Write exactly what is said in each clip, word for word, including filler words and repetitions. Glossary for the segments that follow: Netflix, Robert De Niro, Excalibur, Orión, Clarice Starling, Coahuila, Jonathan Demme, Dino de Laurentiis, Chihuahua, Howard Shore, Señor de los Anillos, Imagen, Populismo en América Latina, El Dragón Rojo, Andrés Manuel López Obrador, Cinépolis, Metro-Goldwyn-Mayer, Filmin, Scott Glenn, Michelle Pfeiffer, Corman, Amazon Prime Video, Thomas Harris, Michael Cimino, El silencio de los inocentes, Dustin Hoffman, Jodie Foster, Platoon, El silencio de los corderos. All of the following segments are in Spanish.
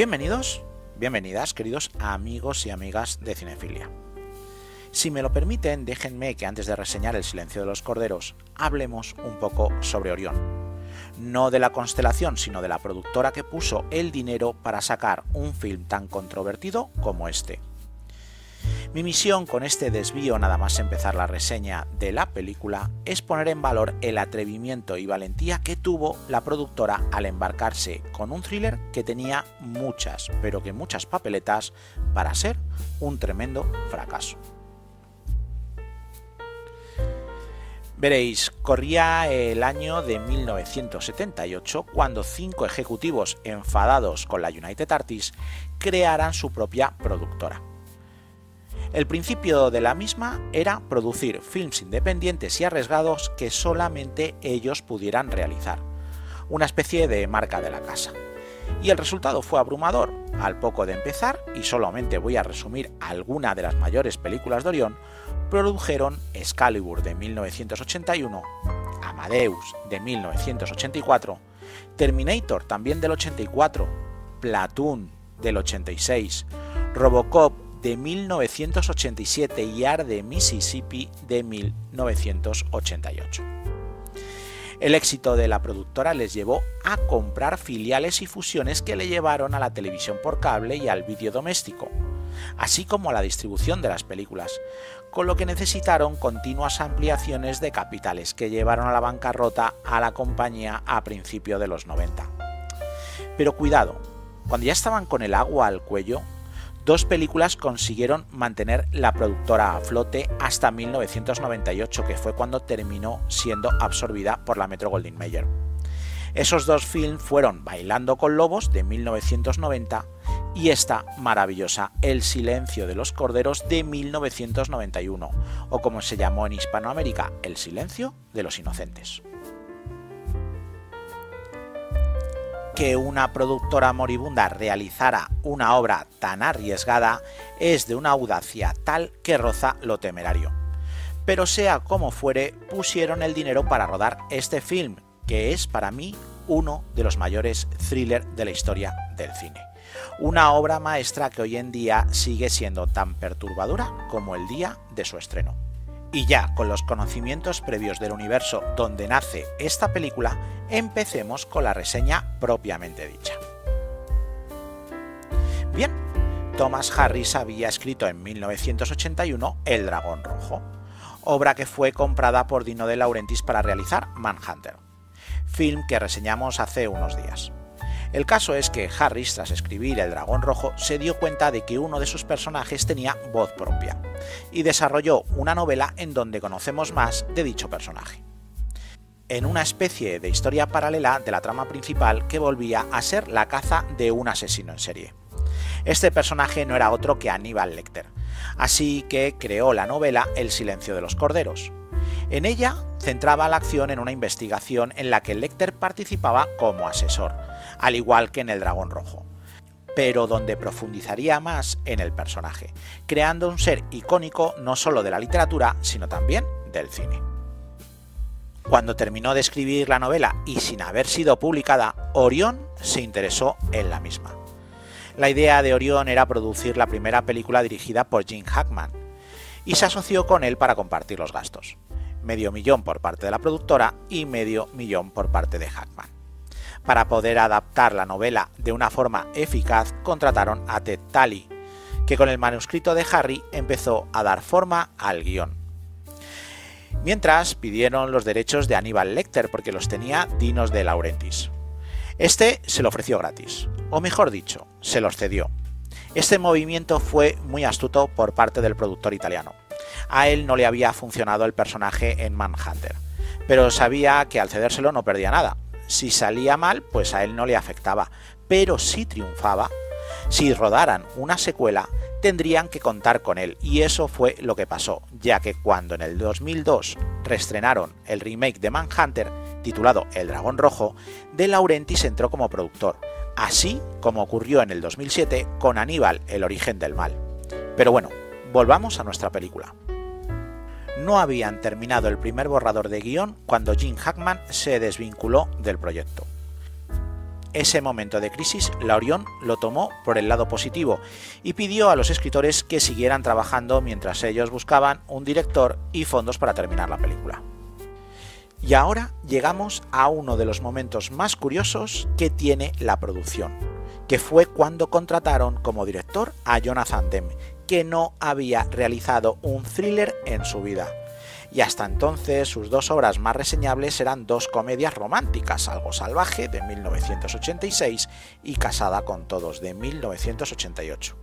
Bienvenidos, bienvenidas, queridos amigos y amigas de Cinefilia. Si me lo permiten, déjenme que antes de reseñar El silencio de los corderos, hablemos un poco sobre Orión. No de la constelación, sino de la productora que puso el dinero para sacar un film tan controvertido como este. Mi misión con este desvío, nada más empezar la reseña de la película, es poner en valor el atrevimiento y valentía que tuvo la productora al embarcarse con un thriller que tenía muchas, pero que muchas papeletas para ser un tremendo fracaso. Veréis, corría el año de mil novecientos setenta y ocho cuando cinco ejecutivos enfadados con la United Artists crearan su propia productora. El principio de la misma era producir films independientes y arriesgados que solamente ellos pudieran realizar, una especie de marca de la casa. Y el resultado fue abrumador. Al poco de empezar, y solamente voy a resumir alguna de las mayores películas de Orión, produjeron Excalibur de mil novecientos ochenta y uno, Amadeus de mil novecientos ochenta y cuatro, Terminator también del ochenta y cuatro, Platoon del ochenta y seis, Robocop de mil novecientos ochenta y siete y Arde de Mississippi de mil novecientos ochenta y ocho. El éxito de la productora les llevó a comprar filiales y fusiones que le llevaron a la televisión por cable y al vídeo doméstico, así como a la distribución de las películas, con lo que necesitaron continuas ampliaciones de capitales que llevaron a la bancarrota a la compañía a principios de los noventa. Pero cuidado, cuando ya estaban con el agua al cuello, dos películas consiguieron mantener la productora a flote hasta mil novecientos noventa y ocho, que fue cuando terminó siendo absorbida por la Metro-Goldwyn-Mayer. Esos dos films fueron Bailando con lobos de mil novecientos noventa y esta maravillosa El silencio de los corderos de mil novecientos noventa y uno, o como se llamó en Hispanoamérica, El silencio de los inocentes. Que una productora moribunda realizara una obra tan arriesgada es de una audacia tal que roza lo temerario. Pero sea como fuere, pusieron el dinero para rodar este film, que es para mí uno de los mayores thrillers de la historia del cine. Una obra maestra que hoy en día sigue siendo tan perturbadora como el día de su estreno. Y ya con los conocimientos previos del universo donde nace esta película, empecemos con la reseña propiamente dicha. Bien, Thomas Harris había escrito en mil novecientos ochenta y uno El Dragón Rojo, obra que fue comprada por Dino de Laurentiis para realizar Manhunter, film que reseñamos hace unos días. El caso es que Harris, tras escribir El Dragón Rojo, se dio cuenta de que uno de sus personajes tenía voz propia y desarrolló una novela en donde conocemos más de dicho personaje, en una especie de historia paralela de la trama principal que volvía a ser la caza de un asesino en serie. Este personaje no era otro que Hannibal Lecter, así que creó la novela El silencio de los corderos. En ella centraba la acción en una investigación en la que Lecter participaba como asesor, al igual que en El Dragón Rojo, pero donde profundizaría más en el personaje, creando un ser icónico no solo de la literatura, sino también del cine. Cuando terminó de escribir la novela y sin haber sido publicada, Orión se interesó en la misma. La idea de Orión era producir la primera película dirigida por Gene Hackman, y se asoció con él para compartir los gastos. Medio millón por parte de la productora y medio millón por parte de Hackman. Para poder adaptar la novela de una forma eficaz, contrataron a Ted Tally, que con el manuscrito de Harry empezó a dar forma al guión. Mientras, pidieron los derechos de Hannibal Lecter porque los tenía Dino de Laurentiis. Este se lo ofreció gratis, o mejor dicho, se los cedió. Este movimiento fue muy astuto por parte del productor italiano. A él no le había funcionado el personaje en Manhunter, pero sabía que al cedérselo no perdía nada. Si salía mal, pues a él no le afectaba, pero si triunfaba, si rodaran una secuela, tendrían que contar con él, y eso fue lo que pasó, ya que cuando en el dos mil dos reestrenaron el remake de Manhunter, titulado El Dragón Rojo, de Laurentiis entró como productor, así como ocurrió en el dos mil siete con Hannibal, El origen del mal. Pero bueno, volvamos a nuestra película. No habían terminado el primer borrador de guión cuando Gene Hackman se desvinculó del proyecto. ese momento de crisis, la Orión lo tomó por el lado positivo y pidió a los escritores que siguieran trabajando mientras ellos buscaban un director y fondos para terminar la película. Y ahora llegamos a uno de los momentos más curiosos que tiene la producción, que fue cuando contrataron como director a Jonathan Demme, que no había realizado un thriller en su vida. Y hasta entonces sus dos obras más reseñables eran dos comedias románticas, Algo salvaje de mil novecientos ochenta y seis y Casada con todos de mil novecientos ochenta y ocho.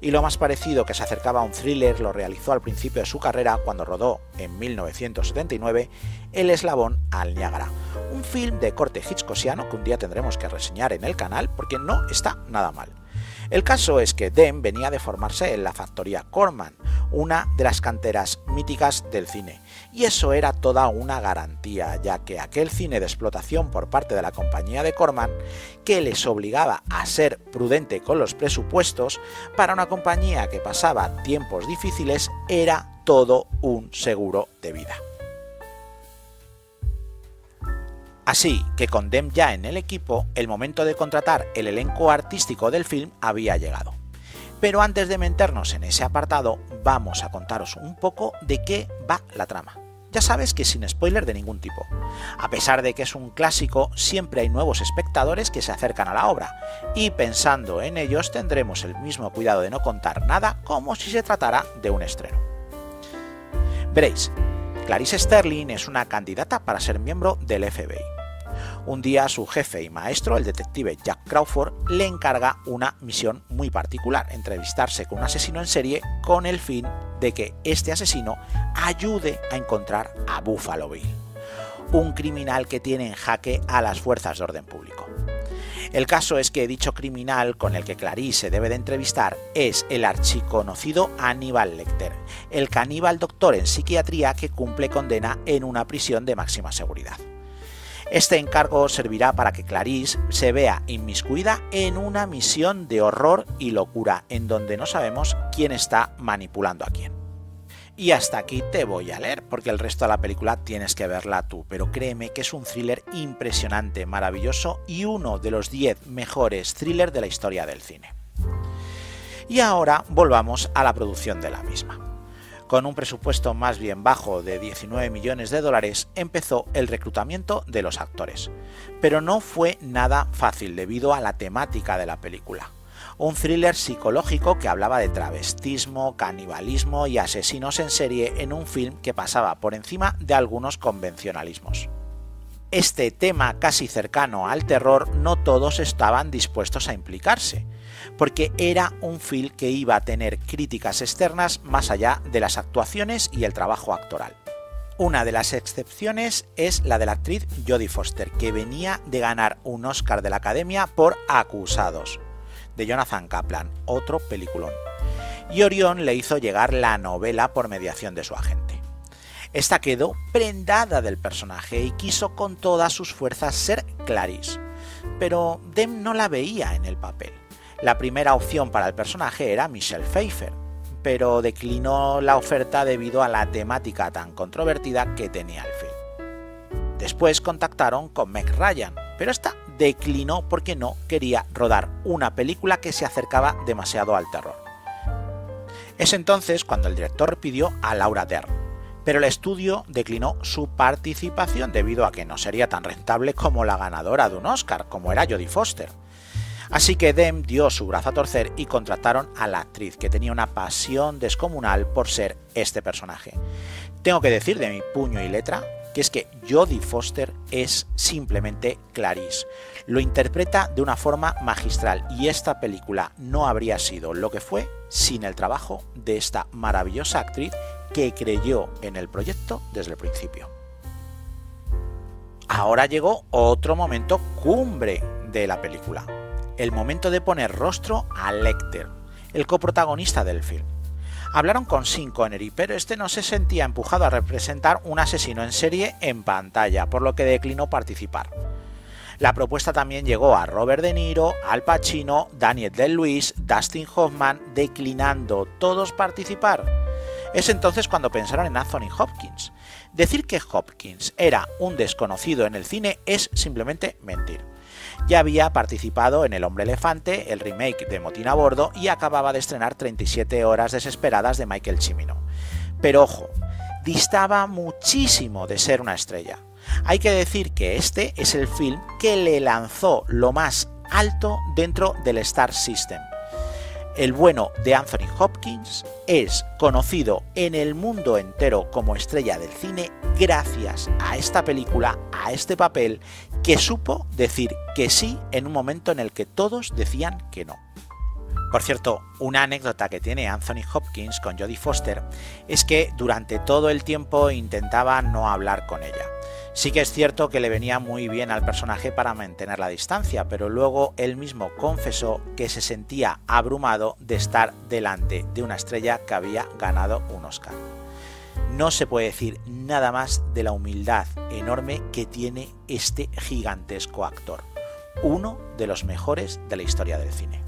Y lo más parecido que se acercaba a un thriller lo realizó al principio de su carrera cuando rodó en mil novecientos setenta y nueve El eslabón al Niágara, un film de corte hitchcockiano que un día tendremos que reseñar en el canal porque no está nada mal. El caso es que Demme venía de formarse en la factoría Corman, una de las canteras míticas del cine, y eso era toda una garantía, ya que aquel cine de explotación por parte de la compañía de Corman, que les obligaba a ser prudente con los presupuestos, para una compañía que pasaba tiempos difíciles era todo un seguro de vida. Así que con Demme ya en el equipo, el momento de contratar el elenco artístico del film había llegado. Pero antes de meternos en ese apartado, vamos a contaros un poco de qué va la trama. Ya sabes que sin spoiler de ningún tipo. A pesar de que es un clásico, siempre hay nuevos espectadores que se acercan a la obra, y pensando en ellos tendremos el mismo cuidado de no contar nada como si se tratara de un estreno. Veréis, Clarice Starling es una candidata para ser miembro del F B I. Un día su jefe y maestro, el detective Jack Crawford, le encarga una misión muy particular, entrevistarse con un asesino en serie con el fin de que este asesino ayude a encontrar a Buffalo Bill, un criminal que tiene en jaque a las fuerzas de orden público. El caso es que dicho criminal con el que Clarice se debe de entrevistar es el archiconocido Hannibal Lecter, el caníbal doctor en psiquiatría que cumple condena en una prisión de máxima seguridad. Este encargo servirá para que Clarice se vea inmiscuida en una misión de horror y locura, en donde no sabemos quién está manipulando a quién. Y hasta aquí te voy a leer, porque el resto de la película tienes que verla tú, pero créeme que es un thriller impresionante, maravilloso y uno de los diez mejores thrillers de la historia del cine. Y ahora volvamos a la producción de la misma. Con un presupuesto más bien bajo de diecinueve millones de dólares empezó el reclutamiento de los actores, pero no fue nada fácil debido a la temática de la película. Un thriller psicológico que hablaba de travestismo, canibalismo y asesinos en serie en un film que pasaba por encima de algunos convencionalismos. Este tema casi cercano al terror no todos estaban dispuestos a implicarse, porque era un film que iba a tener críticas externas más allá de las actuaciones y el trabajo actoral. Una de las excepciones es la de la actriz Jodie Foster, que venía de ganar un Oscar de la Academia por Acusados, de Jonathan Kaplan, otro peliculón, y Orión le hizo llegar la novela por mediación de su agente. Esta quedó prendada del personaje y quiso con todas sus fuerzas ser Clarice, pero Demme no la veía en el papel. La primera opción para el personaje era Michelle Pfeiffer, pero declinó la oferta debido a la temática tan controvertida que tenía el film. Después contactaron con Meg Ryan, pero esta declinó porque no quería rodar una película que se acercaba demasiado al terror. Es entonces cuando el director pidió a Laura Dern, pero el estudio declinó su participación debido a que no sería tan rentable como la ganadora de un Oscar, como era Jodie Foster. Así que Demme dio su brazo a torcer y contrataron a la actriz, que tenía una pasión descomunal por ser este personaje. Tengo que decir de mi puño y letra que es que Jodie Foster es simplemente Clarice. Lo interpreta de una forma magistral y esta película no habría sido lo que fue sin el trabajo de esta maravillosa actriz que creyó en el proyecto desde el principio. Ahora llegó otro momento cumbre de la película, el momento de poner rostro a Lecter, el coprotagonista del film. Hablaron con Sean Connery, pero este no se sentía empujado a representar un asesino en serie en pantalla, por lo que declinó participar. La propuesta también llegó a Robert De Niro, Al Pacino, Daniel Day-Lewis, Dustin Hoffman, declinando todos participar. Es entonces cuando pensaron en Anthony Hopkins. Decir que Hopkins era un desconocido en el cine es simplemente mentir. Ya había participado en El hombre elefante, el remake de Motín a bordo, y acababa de estrenar treinta y siete horas desesperadas de Michael Cimino. Pero ojo, distaba muchísimo de ser una estrella. Hay que decir que este es el film que le lanzó lo más alto dentro del Star System. El bueno de Anthony Hopkins es conocido en el mundo entero como estrella del cine gracias a esta película, a este papel, que supo decir que sí en un momento en el que todos decían que no. Por cierto, una anécdota que tiene Anthony Hopkins con Jodie Foster es que durante todo el tiempo intentaba no hablar con ella. Sí que es cierto que le venía muy bien al personaje para mantener la distancia, pero luego él mismo confesó que se sentía abrumado de estar delante de una estrella que había ganado un Oscar. No se puede decir nada más de la humildad enorme que tiene este gigantesco actor, uno de los mejores de la historia del cine.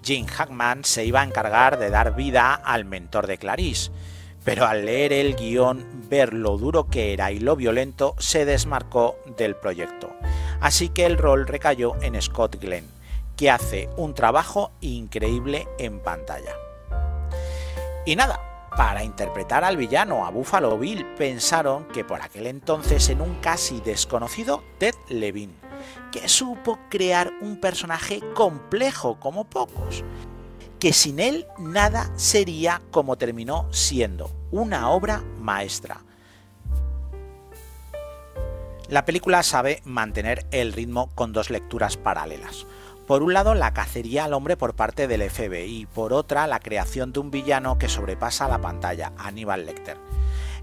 Gene Hackman se iba a encargar de dar vida al mentor de Clarice, pero al leer el guión, ver lo duro que era y lo violento, se desmarcó del proyecto. Así que el rol recayó en Scott Glenn, que hace un trabajo increíble en pantalla. Y nada, para interpretar al villano, a Buffalo Bill, pensaron que por aquel entonces en un casi desconocido Ted Levine, que supo crear un personaje complejo como pocos, que sin él nada sería como terminó siendo, una obra maestra. La película sabe mantener el ritmo con dos lecturas paralelas. Por un lado, la cacería al hombre por parte del F B I, y por otra, la creación de un villano que sobrepasa la pantalla, Hannibal Lecter.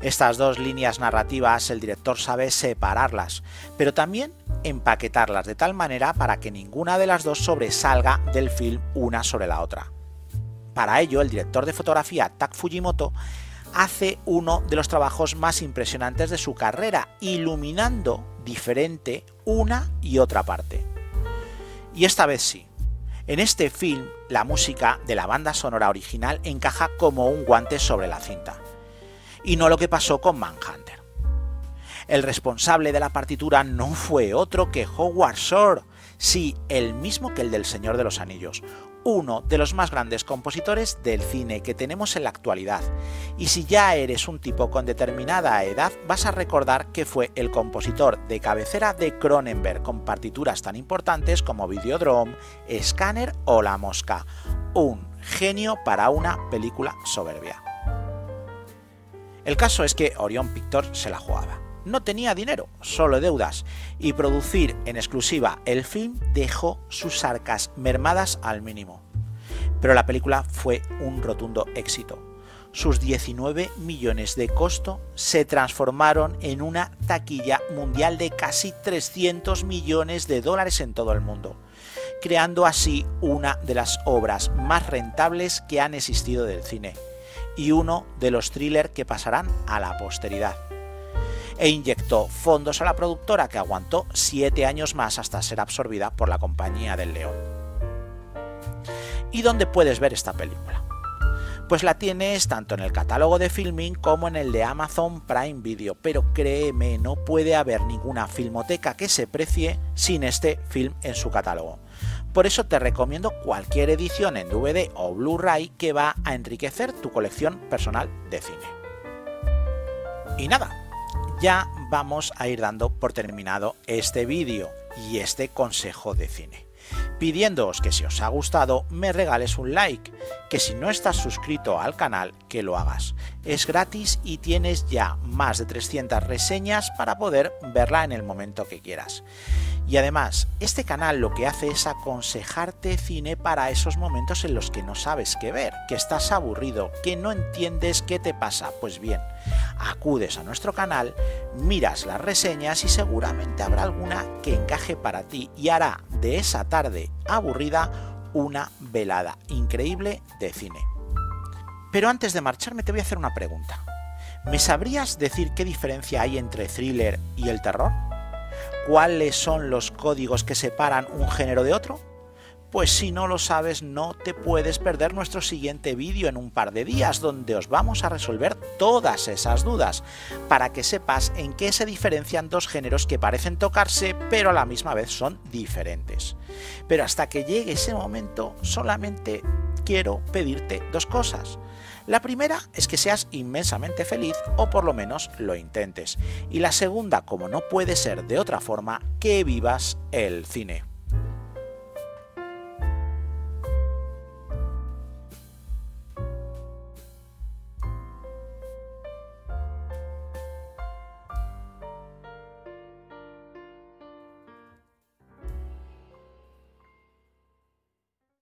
Estas dos líneas narrativas el director sabe separarlas, pero también empaquetarlas de tal manera para que ninguna de las dos sobresalga del film una sobre la otra. Para ello, el director de fotografía, Tak Fujimoto, hace uno de los trabajos más impresionantes de su carrera, iluminando diferente una y otra parte. Y esta vez sí. En este film, la música de la banda sonora original encaja como un guante sobre la cinta. Y no lo que pasó con Manhunter. El responsable de la partitura no fue otro que Howard Shore, sí, el mismo que el del Señor de los Anillos, uno de los más grandes compositores del cine que tenemos en la actualidad. Y si ya eres un tipo con determinada edad, vas a recordar que fue el compositor de cabecera de Cronenberg, con partituras tan importantes como Videodrome, Scanner o La Mosca. Un genio para una película soberbia. El caso es que Orión Pictures se la jugaba. No tenía dinero, solo deudas, y producir en exclusiva el film dejó sus arcas mermadas al mínimo. Pero la película fue un rotundo éxito. Sus diecinueve millones de costo se transformaron en una taquilla mundial de casi trescientos millones de dólares en todo el mundo, creando así una de las obras más rentables que han existido del cine, y uno de los thrillers que pasarán a la posteridad. E inyectó fondos a la productora, que aguantó siete años más hasta ser absorbida por la Compañía del León. ¿Y dónde puedes ver esta película? Pues la tienes tanto en el catálogo de Filmin como en el de Amazon Prime Video, pero créeme, no puede haber ninguna filmoteca que se precie sin este film en su catálogo. Por eso te recomiendo cualquier edición en D V D o Blu-ray que va a enriquecer tu colección personal de cine. Y nada, ya vamos a ir dando por terminado este vídeo y este consejo de cine, pidiéndoos que si os ha gustado me regales un like, que si no estás suscrito al canal que lo hagas, es gratis y tienes ya más de trescientas reseñas para poder verla en el momento que quieras. Y además, este canal lo que hace es aconsejarte cine para esos momentos en los que no sabes qué ver, que estás aburrido, que no entiendes qué te pasa. Pues bien, acudes a nuestro canal, miras las reseñas y seguramente habrá alguna que encaje para ti y hará de esa tarde aburrida una velada increíble de cine. Pero antes de marcharme te voy a hacer una pregunta. ¿Me sabrías decir qué diferencia hay entre thriller y el terror? ¿Cuáles son los códigos que separan un género de otro? Pues si no lo sabes, no te puedes perder nuestro siguiente vídeo en un par de días, donde os vamos a resolver todas esas dudas, para que sepas en qué se diferencian dos géneros que parecen tocarse, pero a la misma vez son diferentes. Pero hasta que llegue ese momento, solamente quiero pedirte dos cosas. La primera es que seas inmensamente feliz, o por lo menos lo intentes. Y la segunda, como no puede ser de otra forma, que vivas el cine.